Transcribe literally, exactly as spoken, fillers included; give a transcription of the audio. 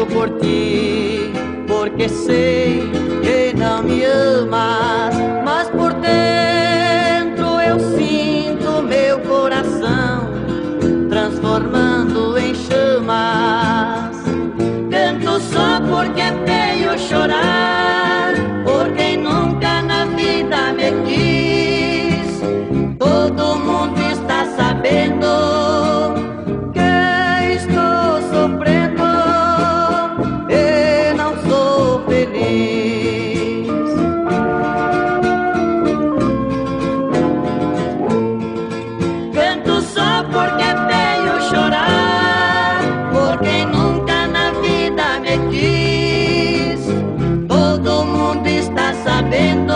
grito por ti, porque sei que não me amas, mas por dentro eu sinto meu coração transformando em chamas. Canto só porque é feio chorar por quem nunca na vida me quis. Todo mundo está sabendo. Todo mundo está sabendo.